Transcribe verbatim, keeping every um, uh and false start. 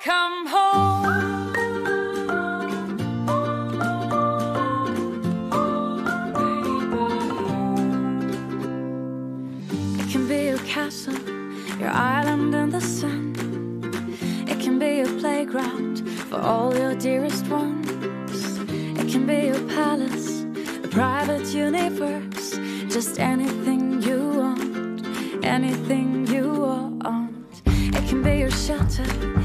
come home. Oh, oh, baby. It can be your castle, your island in the sun. It can be your playground for all your dearest ones. It can be your palace, a private universe. Just anything you want, anything you want. It can be your shelter,